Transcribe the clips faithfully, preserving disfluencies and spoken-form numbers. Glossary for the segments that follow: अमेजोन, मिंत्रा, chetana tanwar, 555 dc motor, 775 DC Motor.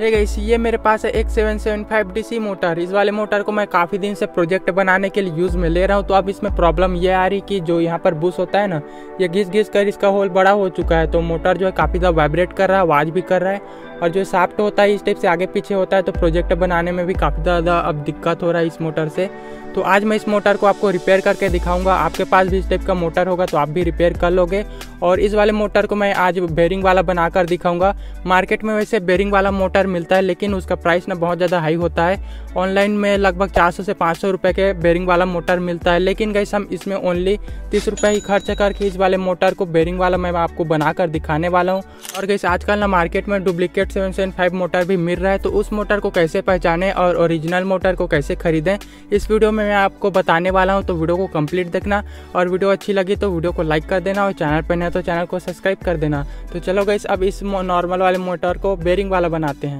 Hey guys, ये मेरे पास है एक seven seven five DC motor. इस वाले मोटर को मैं काफ़ी दिन से प्रोजेक्ट बनाने के लिए यूज़ में ले रहा हूँ। तो अब इसमें प्रॉब्लम ये आ रही कि जो यहाँ पर बूस होता है ना, ये घिस घिस कर इसका होल बड़ा हो चुका है। तो मोटर जो है काफ़ी ज़्यादा वाइब्रेट कर रहा है, आवाज़ भी कर रहा है, और जो शाफ्ट होता है इस टाइप से आगे पीछे होता है। तो प्रोजेक्ट बनाने में भी काफ़ी ज़्यादा अब दिक्कत हो रहा है इस मोटर से। तो आज मैं इस मोटर को आपको रिपेयर करके दिखाऊंगा। आपके पास भी इस टाइप का मोटर होगा तो आप भी रिपेयर कर लोगे। और इस वाले मोटर को मैं आज बेयरिंग वाला बनाकर दिखाऊंगा। मार्केट में वैसे बेयरिंग वाला मोटर मिलता है, लेकिन उसका प्राइस ना बहुत ज़्यादा हाई होता है। ऑनलाइन में लगभग चार सौ से पाँच सौ रुपये के बेयरिंग वाला मोटर मिलता है, लेकिन गाइस हम इसमें ओनली तीस रुपये ही खर्च करके इस वाले मोटर को बेयरिंग वाला मैं आपको बनाकर दिखाने वाला हूँ। और गाइस आजकल ना मार्केट में duplicate seven seven five motor भी मिल रहा है। तो उस मोटर को कैसे पहचानें और ओरिजिनल मोटर को कैसे खरीदें, इस वीडियो में मैं आपको बताने वाला हूं। तो वीडियो को कंप्लीट देखना, और वीडियो अच्छी लगी तो वीडियो को लाइक कर देना, और चैनल पर नया तो चैनल को सब्सक्राइब कर देना। तो चलो गाइस, अब इस नॉर्मल वाले मोटर को बेयरिंग वाला बनाते हैं।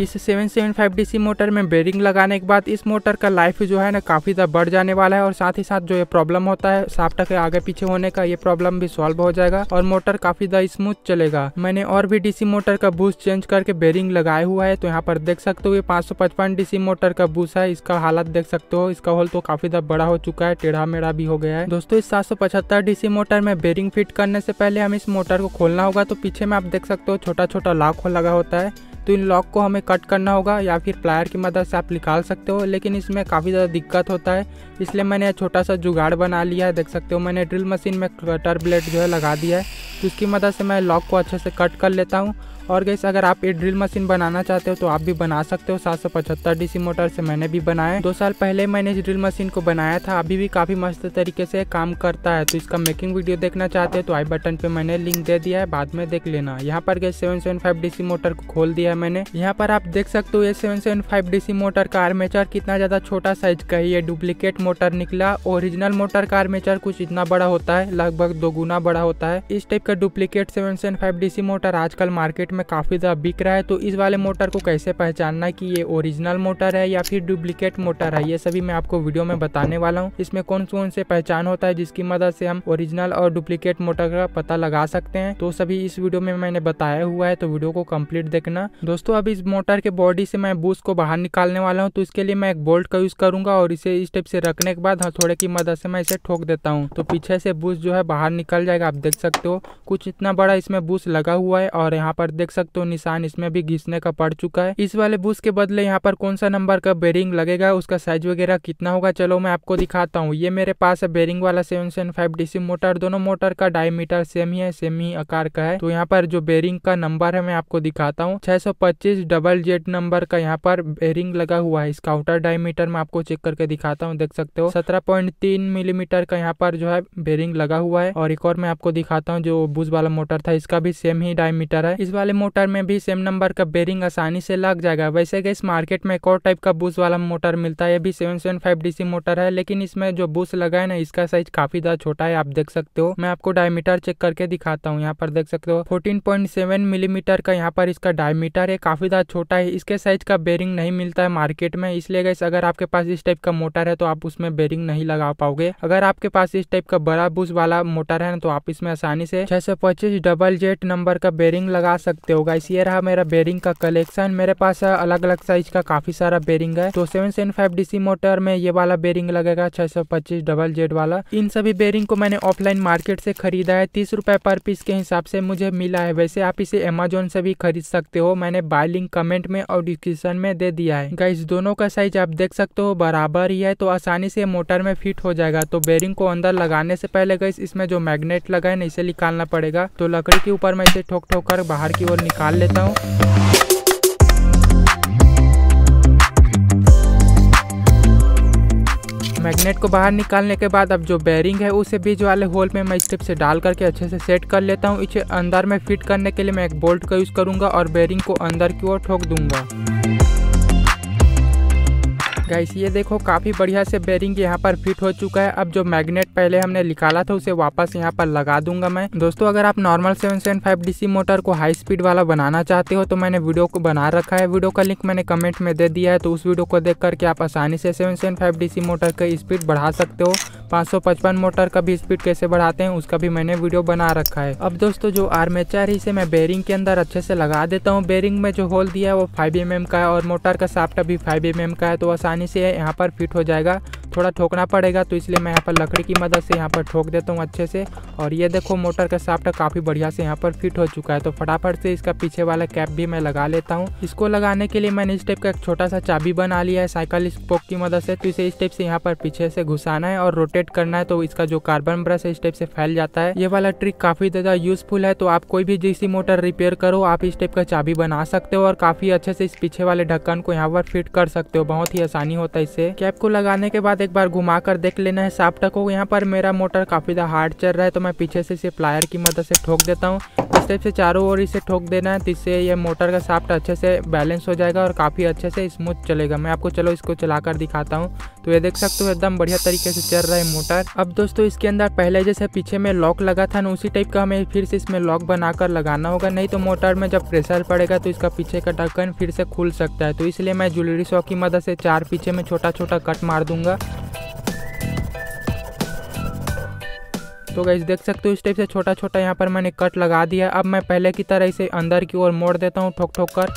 इस seven seven five DC motor में बेयरिंग लगाने के बाद इस मोटर का लाइफ जो है ना काफ़ी ज़्यादा बढ़ जाने वाला है। और साथ ही साथ जो ये प्रॉब्लम होता है शाफ्ट के आगे पीछे होने का, ये प्रॉब्लम भी सॉल्व हो जाएगा और मोटर काफ़ी ज़्यादा स्मूथ चलेगा। मैंने और भी डीसी मोटर का बूस चेंज करके बेयरिंग लगाया हुआ है। तो यहाँ पर देख सकते हो ये पाँच सौ पचपन डीसी मोटर का बूस है। इसका हालत देख सकते हो, इसका होल तो काफ़ी ज़्यादा बड़ा हो चुका है, टेढ़ा मेढ़ा भी हो गया है। दोस्तों, इस सात सौ पचहत्तर डीसी मोटर में बेयरिंग फिट करने से पहले हमें इस मोटर को खोलना होगा। तो पीछे में आप देख सकते हो छोटा छोटा लॉक लगा होता है। तो इन लॉक को हमें कट करना होगा, या फिर प्लायर की मदद से आप निकाल सकते हो, लेकिन इसमें काफ़ी ज़्यादा दिक्कत होता है। इसलिए मैंने छोटा सा जुगाड़ बना लिया है। देख सकते हो मैंने ड्रिल मशीन में कटर ब्लेड जो है लगा दिया है। तो उसकी मदद से मैं लॉक को अच्छे से कट कर लेता हूँ। और गाइस, अगर आप ये ड्रिल मशीन बनाना चाहते हो तो आप भी बना सकते हो। सात सौ पचहत्तर डीसी मोटर से मैंने भी बनाया। दो साल पहले मैंने इस ड्रिल मशीन को बनाया था, अभी भी काफ़ी मस्त तरीके से काम करता है। तो इसका मेकिंग वीडियो देखना चाहते हो तो आई बटन पे मैंने लिंक दे दिया है, बाद में देख लेना। यहाँ पर guys seven seven five DC motor को खोल दिया है मैंने। यहाँ पर आप देख सकते हो ये seven seven five DC motor का आर्मेचर कितना ज़्यादा छोटा साइज का है। ये डुप्लीकेट मोटर निकला। ओरिजिनल मोटर का आर्मेचर कुछ इतना बड़ा होता है, लगभग दो गुना बड़ा होता है। इस टाइप का duplicate seven seven five DC motor आजकल मार्केट में काफ़ी ज़्यादा बिक रहा है। तो इस वाले मोटर को कैसे पहचानना कि ये ओरिजिनल मोटर है या फिर डुप्लीकेट मोटर है, ये सभी मैं आपको वीडियो में बताने वाला हूँ। इसमें कौन कौन से पहचान होता है जिसकी मदद से हम ओरिजिनल और डुप्लीकेट मोटर का पता लगा सकते हैं, तो सभी इस वीडियो में मैंने बताया हुआ है। तो वीडियो को कम्प्लीट देखना। दोस्तों, अब इस मोटर के बॉडी से मैं बूस को बाहर निकालने वाला हूँ। तो इसके लिए मैं एक बोल्ट का यूज़ करूँगा, और इसे इस टाइप से रखने के बाद हथौड़े की मदद से मैं इसे ठोक देता हूँ। तो पीछे से बूस जो है बाहर निकल जाएगा। आप देख सकते हो कुछ इतना बड़ा इसमें बूस लगा हुआ है, और यहाँ पर देख सकते हो निशान इसमें भी घिसने का पड़ चुका है। इस वाले बूस के बदले यहाँ पर कौन सा नंबर का बेयरिंग लगेगा, उसका साइज वगैरह कितना होगा, चलो मैं आपको दिखाता हूँ। ये मेरे पास है बेयरिंग वाला seven seven five DC motor. दोनों मोटर का डायमीटर सेम ही है, सेम ही आकार का है। तो यहाँ पर जो बेयरिंग का नंबर है मैं आपको दिखाता हूँ। छह सौ पच्चीस डबल जेड नंबर का यहाँ पर बेयरिंग लगा हुआ है। इसका आउटर डायमीटर मैं आपको चेक करके दिखाता हूँ। देख सकते हो सत्रह पॉइंट तीन मिलीमीटर का यहाँ पर जो है बेयरिंग लगा हुआ है। और एक और मैं आपको दिखाता हूँ, जो बूस वाला मोटर था इसका भी सेम ही डायमीटर है। इस वाले मोटर में भी सेम नंबर का बेयरिंग आसानी से लग जाएगा। वैसे गाइस मार्केट में एक और टाइप का बूस वाला मोटर मिलता है, ये भी seven seven five DC motor है, लेकिन इसमें जो बूस लगा है ना इसका साइज काफी ज्यादा छोटा है। आप देख सकते हो, मैं आपको डायमीटर चेक करके दिखाता हूँ। यहाँ पर देख सकते हो फोर्टीन पॉइंट सेवन मिलीमीटर का यहाँ पर इसका डायमीटर है, काफी ज्यादा छोटा है। इसके साइज का बेयरिंग नहीं मिलता है मार्केट में। इसलिए गाइस अगर आपके पास इस टाइप का मोटर है तो आप उसमें बेयरिंग नहीं लगा पाओगे। अगर आपके पास इस टाइप का बड़ा बूस वाला मोटर है तो आप इसमें आसानी से छह सौ पच्चीस डबल जेड नंबर का बेयरिंग लगा सकते हो। गाइस ये रहा मेरा बेयरिंग का कलेक्शन। मेरे पास अलग अलग साइज का काफी सारा बेयरिंग है। तो seven seven five DC motor में ये वाला बेयरिंग लगेगा, छह सौ पच्चीस डबल जेड वाला। इन सभी बेयरिंग को मैंने ऑफलाइन मार्केट से खरीदा है, तीस रुपए पर पीस के हिसाब से मुझे मिला है। वैसे आप इसे अमेजोन से भी खरीद सकते हो, मैंने बाय लिंक कमेंट में और डिस्क्रिप्शन में दे दिया है। गाइस दोनों का साइज आप देख सकते हो बराबर ही है, तो आसानी से मोटर में फिट हो जाएगा। तो बेयरिंग को अंदर लगाने से पहले गाइस इसमें जो मैग्नेट लगा है इसे निकालना पड़ेगा। तो लकड़ी के ऊपर मैं इसे ठोक ठोक कर बाहर की ओर निकाल लेता हूँ। मैग्नेट को बाहर निकालने के बाद अब जो बेयरिंग है उसे बीच वाले होल में मैं स्टेप से डाल करके अच्छे से सेट कर लेता हूँ। इसे अंदर में फिट करने के लिए मैं एक बोल्ट का यूज़ करूँगा और बेयरिंग को अंदर की ओर ठोक दूंगा। गाइस ये देखो काफ़ी बढ़िया से बेरिंग यहाँ पर फिट हो चुका है। अब जो मैग्नेट पहले हमने निकाला था उसे वापस यहाँ पर लगा दूंगा मैं। दोस्तों अगर आप normal seven seven five DC motor को हाई स्पीड वाला बनाना चाहते हो तो मैंने वीडियो को बना रखा है, वीडियो का लिंक मैंने कमेंट में दे दिया है। तो उस वीडियो को देख करके आप आसानी से seven seven five DC motor की स्पीड बढ़ा सकते हो। पाँच सौ पचपन मोटर का भी स्पीड कैसे बढ़ाते हैं उसका भी मैंने वीडियो बना रखा है। अब दोस्तों जो आर्मेचर है इसे मैं बेरिंग के अंदर अच्छे से लगा देता हूँ। बेरिंग में जो होल दिया है वो फाइव एम एम का है और मोटर का शाफ्ट भी फाइव एम एम का है, तो आसानी से यहाँ पर फिट हो जाएगा। थोड़ा ठोकना पड़ेगा तो इसलिए मैं यहाँ पर लकड़ी की मदद से यहाँ पर ठोक देता हूँ अच्छे से। और ये देखो मोटर का शाफ्ट काफ़ी बढ़िया से यहाँ पर फिट हो चुका है। तो फटाफट से इसका पीछे वाला कैप भी मैं लगा लेता हूँ। इसको लगाने के लिए मैंने इस टाइप का एक छोटा सा चाबी बना लिया है साइकिल स्पोक की मदद से। तो इसे इस टाइप से यहाँ पर पीछे से घुसाना है और रोटेट करना है, तो इसका जो कार्बन ब्रश है इस टाइप से फैल जाता है। ये वाला ट्रिक काफ़ी ज़्यादा यूजफुल है। तो आप कोई भी डीसी मोटर रिपेयर करो आप इस टाइप का चाबी बना सकते हो और काफ़ी अच्छे से इस पीछे वाले ढक्कन को यहाँ पर फिट कर सकते हो, बहुत ही आसानी होता है इससे। कैप को लगाने के बाद एक बार घुमा कर देख लेना है शाफ्ट को। यहाँ पर मेरा मोटर काफी ज्यादा हार्ड चल रहा है तो मैं पीछे से इसे प्लायर की मदद से ठोक देता हूँ। इस टाइप से चारों ओर इसे ठोक देना है, जिससे यह मोटर का शाफ्ट अच्छे से बैलेंस हो जाएगा और काफी अच्छे से स्मूथ चलेगा। मैं आपको चलो इसको चलाकर दिखाता हूँ। तो ये देख सकते हो एकदम बढ़िया तरीके से चल रहा है मोटर। अब दोस्तों इसके अंदर पहले जैसे पीछे में लॉक लगा था ना उसी टाइप का हमें फिर से इसमें लॉक बनाकर लगाना होगा, नहीं तो मोटर में जब प्रेशर पड़ेगा तो इसका पीछे का ढक्कन फिर से खुल सकता है। तो इसलिए मैं ज्वेलरी सॉ की मदद से चार पीछे में छोटा छोटा कट मार दूंगा। तो गाइस देख सकते हो इस टाइप से छोटा छोटा यहाँ पर मैंने कट लगा दिया। अब मैं पहले की तरह इसे अंदर की ओर मोड़ देता हूँ ठोक ठोक कर।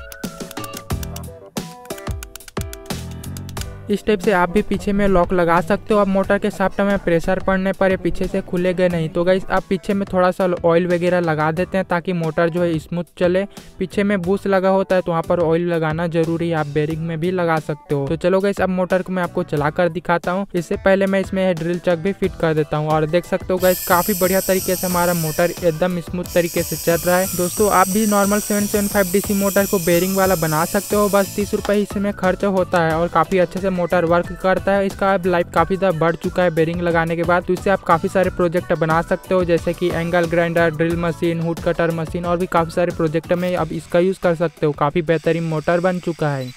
इस टाइप से आप भी पीछे में लॉक लगा सकते हो। अब मोटर के शाफ्ट में प्रेशर पड़ने पर ये पीछे से खुलेगा नहीं। तो गाइस आप पीछे में थोड़ा सा ऑयल वगैरह लगा देते हैं ताकि मोटर जो है स्मूथ चले। पीछे में बूस्ट लगा होता है तो वहाँ पर ऑयल लगाना जरूरी है, आप बेरिंग में भी लगा सकते हो। तो चलो गाइस अब मोटर को मैं आपको चला कर दिखाता हूँ। इससे पहले मैं इसमें ड्रिल चक भी फिट कर देता हूँ। और देख सकते हो गाइस काफ़ी बढ़िया तरीके से हमारा मोटर एकदम स्मूथ तरीके से चल रहा है। दोस्तों आप भी normal seven seven five DC motor को बेरिंग वाला बना सकते हो। बस तीस रुपये इसमें खर्च होता है और काफ़ी अच्छे से मोटर वर्क करता है। इसका अब लाइफ काफ़ी ज़्यादा बढ़ चुका है बेरिंग लगाने के बाद। तो इससे आप काफ़ी सारे प्रोजेक्ट बना सकते हो जैसे कि angle grinder, drill machine, wood cutter machine और भी काफ़ी सारे प्रोजेक्ट में अब इसका यूज़ कर सकते हो। काफ़ी बेहतरीन मोटर बन चुका है।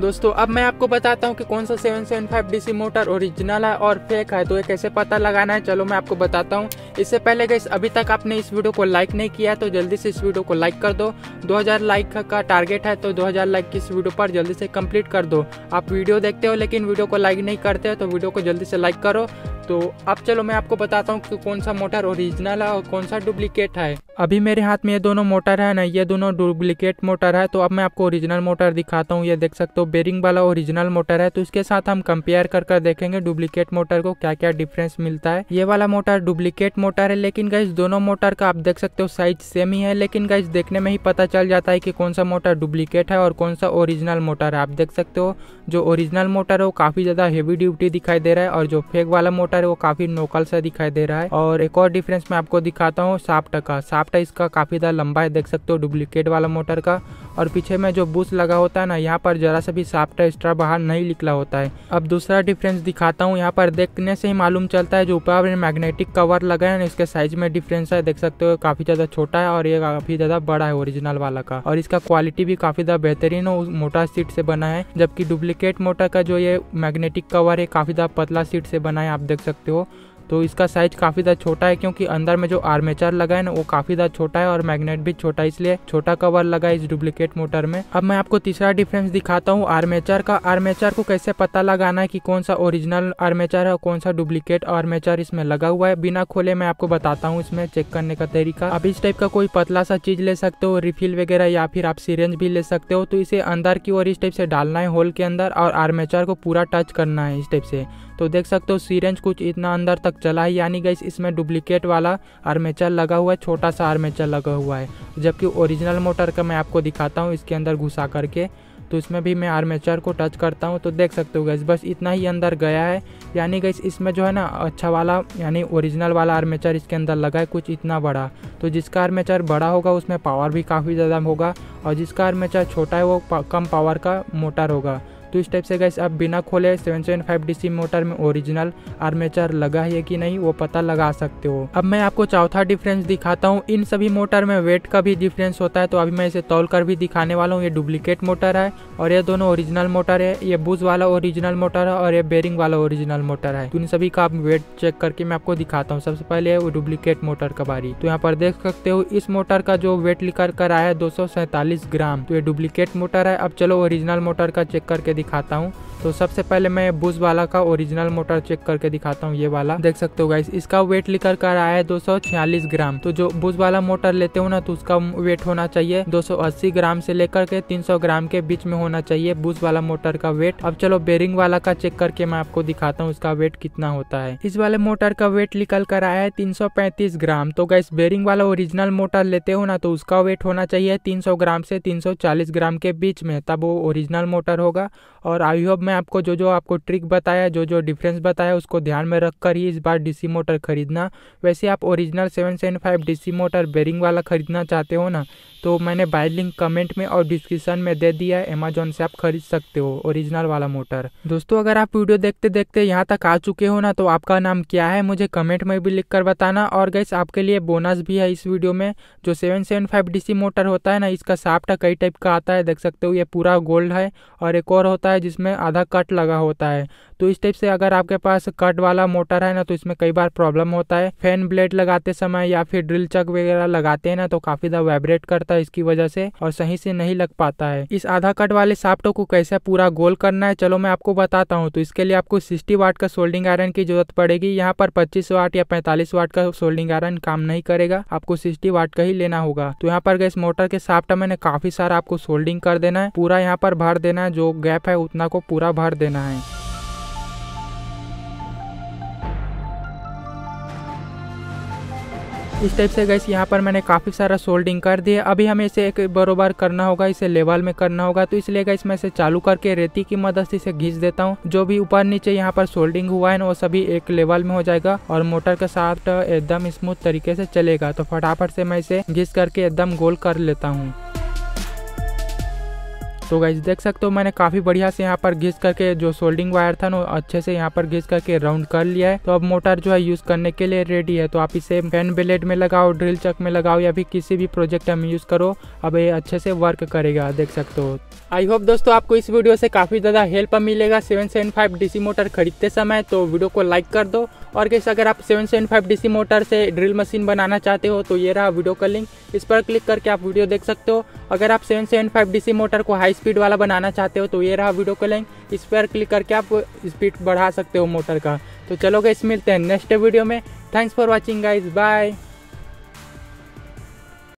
दोस्तों अब मैं आपको बताता हूँ कि कौन सा seven seven five DC motor original है और फेक है, तो ये कैसे पता लगाना है चलो मैं आपको बताता हूँ। इससे पहले गाइस अभी तक आपने इस वीडियो को लाइक नहीं किया तो जल्दी से इस वीडियो को लाइक कर दो। दो हज़ार लाइक का टारगेट है तो दो हज़ार लाइक की इस वीडियो पर जल्दी से कंप्लीट कर दो। आप वीडियो देखते हो लेकिन वीडियो को लाइक नहीं करते हो तो वीडियो को जल्दी से लाइक करो। तो अब चलो मैं आपको बताता हूँ कि कौन सा मोटर ओरिजिनल है और कौन सा डुप्लीकेट है। अभी मेरे हाथ में ये दोनों मोटर है ना, ये दोनों डुप्लीकेट मोटर है। तो अब मैं आपको ओरिजिनल मोटर दिखाता हूँ। ये देख सकते हो बेरिंग वाला ओरिजिनल मोटर है। तो इसके साथ हम कंपेयर कर कर देखेंगे डुप्लीकेट मोटर को क्या क्या डिफरेंस मिलता है। ये वाला मोटर डुप्लीकेट मोटर है लेकिन गाइस दोनों मोटर का आप देख सकते हो साइज सेम ही है, लेकिन गाइस देखने में ही पता चल जाता है कि कौन सा मोटर डुप्लीकेट है और कौन सा ओरिजिनल मोटर है। आप देख सकते हो जो ओरिजिनल मोटर है वो काफ़ी ज़्यादा हेवी ड्यूटी दिखाई दे रहा है और जो फेक वाला मोटर है वो काफ़ी नोकल सा दिखाई दे रहा है। और एक और डिफरेंस मैं आपको दिखाता हूँ शाफ्ट का। शाफ्ट इसका काफ़ी ज़्यादा लंबा है, देख सकते हो डुप्लीकेट वाला मोटर का। और पीछे में जो बूस्ट लगा होता है ना यहाँ पर जरा सा भी शाफ्ट एक्स्ट्रा बाहर नहीं निकला होता है। अब दूसरा डिफरेंस दिखाता हूँ। यहाँ पर देखने से ही मालूम चलता है जो ऊपर में मैग्नेटिक कवर लगा है ना इसके साइज में डिफरेंस है, देख सकते हो काफ़ी ज़्यादा छोटा है और ये काफ़ी ज़्यादा बड़ा है ओरिजिनल वाला का। और इसका क्वालिटी भी काफ़ी ज़्यादा बेहतरीन हो, मोटा सीट से बना है, जबकि डुप्लीकेट मोटर का जो ये मैग्नेटिक कवर है काफ़ी ज़्यादा पतला सीट से बना है आप देख सकते हो। तो इसका साइज काफ़ी ज़्यादा छोटा है क्योंकि अंदर में जो आर्मेचर लगा है ना वो काफ़ी ज़्यादा छोटा है और मैग्नेट भी छोटा है, इसलिए छोटा कवर लगा है इस डुप्लीकेट मोटर में। अब मैं आपको तीसरा डिफरेंस दिखाता हूँ आर्मेचर का। आर्मेचर को कैसे पता लगाना है कि कौन सा ओरिजिनल आर्मेचर है और कौन सा डुप्लीकेट आर्मेचर इसमें लगा हुआ है, बिना खोले मैं आपको बताता हूँ इसमें चेक करने का तरीका। अब इस टाइप का कोई पतला सा चीज़ ले सकते हो, रिफिल वगैरह या फिर आप सिरेंज भी ले सकते हो। तो इसे अंदर की ओर इस टाइप से डालना है होल के अंदर और आर्मेचर को पूरा टच करना है इस टाइप से। तो देख सकते हो सिरेंज कुछ इतना अंदर तक चला है, यानी गाइस इसमें डुप्लीकेट वाला आर्मेचर लगा हुआ है, छोटा सा आर्मेचर लगा हुआ है। जबकि ओरिजिनल मोटर का मैं आपको दिखाता हूँ इसके अंदर घुसा करके। तो इसमें भी मैं आर्मेचर को टच करता हूँ तो देख सकते हो गाइस बस इतना ही अंदर गया है, यानी गाइस इसमें जो है ना अच्छा वाला यानी ओरिजिनल वाला आर्मेचर इसके अंदर लगा है कुछ इतना बड़ा। तो जिसका आर्मेचर बड़ा होगा उसमें पावर भी काफ़ी ज़्यादा होगा और जिसका आर्मेचर छोटा है वो कम पावर का मोटर होगा। तो इस टाइप से गाइस आप बिना खोले seven seven five DC motor में ओरिजिनल आर्मेचर लगा है कि नहीं वो पता लगा सकते हो। अब मैं आपको चौथा डिफरेंस दिखाता हूँ। इन सभी मोटर में वेट का भी डिफरेंस होता है, तो अभी मैं इसे तौल कर भी दिखाने वाला हूँ। ये डुप्लीकेट मोटर है और ये दोनों ओरिजिनल मोटर है। ये बुश वाला ओरिजिनल मोटर है और ये बेरिंग वाला ओरिजिनल मोटर है। तो इन सभी का आप वेट चेक करके मैं आपको दिखाता हूँ। सबसे पहले वो डुप्लीकेट मोटर का बारी, तो यहाँ पर देख सकते हो इस मोटर का जो वेट लिखकर कर आया है दो सौ सैंतालीस ग्राम। तो ये डुप्लीकेट मोटर है। अब चलो ओरिजिनल मोटर का चेक करके दिखाता हूँ। तो सबसे पहले मैं बुश वाला का ओरिजिनल मोटर चेक करके दिखाता हूँ। ये वाला देख सकते हो गाइस, इसका वेट लिखकर कर आया है दो सौ छियालीस ग्राम। तो जो बुश वाला मोटर लेते हो ना तो उसका वेट होना चाहिए दो सौ अस्सी ग्राम से लेकर के तीन सौ ग्राम के बीच में होना चाहिए बुश वाला मोटर का वेट। अब चलो बेरिंग वाला का चेक करके मैं आपको दिखाता हूँ उसका वेट कितना होता है। इस वाले मोटर का वेट निकल कर आया है तीन सौ पैंतीस ग्राम। तो गाइस बेरिंग वाला ओरिजिनल मोटर लेते हो ना तो उसका वेट होना चाहिए तीन सौ ग्राम से तीन सौ चालीस ग्राम के बीच में, तब वो ओरिजिनल मोटर होगा। और आई होप मैं आपको जो जो आपको ट्रिक बताया, जो जो डिफरेंस बताया उसको ध्यान में रखकर ही इस बार डीसी मोटर खरीदना। वैसे आप original seven seven five DC motor bearing वाला खरीदना चाहते हो ना तो मैंने बाय लिंक कमेंट में और डिस्क्रिप्शन में दे दिया है, अमेजोन से आप खरीद सकते हो ओरिजिनल वाला मोटर। दोस्तों अगर आप वीडियो देखते देखते यहाँ तक आ चुके हो ना तो आपका नाम क्या है मुझे कमेंट में भी लिख कर बताना। और गाइस आपके लिए बोनस भी है इस वीडियो में। जो seven seven five DC motor होता है ना इसका शाफ्ट कई टाइप का आता है, देख सकते हो ये पूरा गोल्ड है और एक और होता है जिसमें आधा कट लगा होता है। तो इस टाइप से अगर आपके पास कट वाला मोटर है ना तो इसमें कई बार प्रॉब्लम होता है, फैन ब्लेड लगाते समय या फिर ड्रिल चक वगैरह लगाते हैं ना तो काफी ज्यादा वाइब्रेट करता है इसकी वजह से और सही से नहीं लग पाता है। इस आधा कट वाले शाफ्ट को कैसे पूरा गोल करना है चलो मैं आपको बताता हूँ। तो इसके लिए आपको सिक्सटी वाट का सोल्डिंग आयरन की जरूरत पड़ेगी। यहाँ पर पच्चीस वाट या पैंतालीस वाट का सोल्डिंग आयरन काम नहीं करेगा, आपको सिक्सटी वाट का ही लेना होगा। तो यहाँ पर गैस मोटर के शाफ्ट मैंने काफी सारा आपको सोल्डिंग कर देना है, पूरा यहाँ पर भर देना है, जो गैप है उतना को पूरा भर देना है। इस टाइप से गाइस यहाँ पर मैंने काफ़ी सारा सोल्डिंग कर दिया। अभी हमें इसे एक बरोबर करना होगा, इसे लेवल में करना होगा। तो इसलिए गाइस मैं इसे चालू करके रेती की मदद से इसे घिस देता हूँ। जो भी ऊपर नीचे यहाँ पर सोल्डिंग हुआ है ना वो सभी एक लेवल में हो जाएगा और मोटर के साथ एकदम स्मूथ तरीके से चलेगा। तो फटाफट से मैं इसे घिस करके एकदम गोल कर लेता हूँ। तो गाइस देख सकते हो मैंने काफ़ी बढ़िया से यहाँ पर घिस करके जो सोल्डिंग वायर था ना अच्छे से यहाँ पर घिस करके राउंड कर लिया है। तो अब मोटर जो है यूज़ करने के लिए रेडी है। तो आप इसे फैन ब्लेड में लगाओ, ड्रिल चक में लगाओ या फिर किसी भी प्रोजेक्ट में यूज़ करो, अब ये अच्छे से वर्क करेगा, देख सकते हो। आई होप दोस्तों आपको इस वीडियो से काफ़ी ज़्यादा हेल्प मिलेगा seven seven five DC motor खरीदते समय। तो वीडियो को लाइक कर दो। और गाइस अगर आप seven seven five DC motor से ड्रिल मशीन बनाना चाहते हो तो ये रहा वीडियो का लिंक, इस पर क्लिक करके आप वीडियो देख सकते हो। अगर आप seven seven five DC motor को हाई स्पीड वाला बनाना चाहते हो तो ये रहा वीडियो का लिंक, इस पर क्लिक करके आप स्पीड बढ़ा सकते हो मोटर का। तो चलो गाइस मिलते हैं नेक्स्ट वीडियो में। Thanks for watching guys, bye.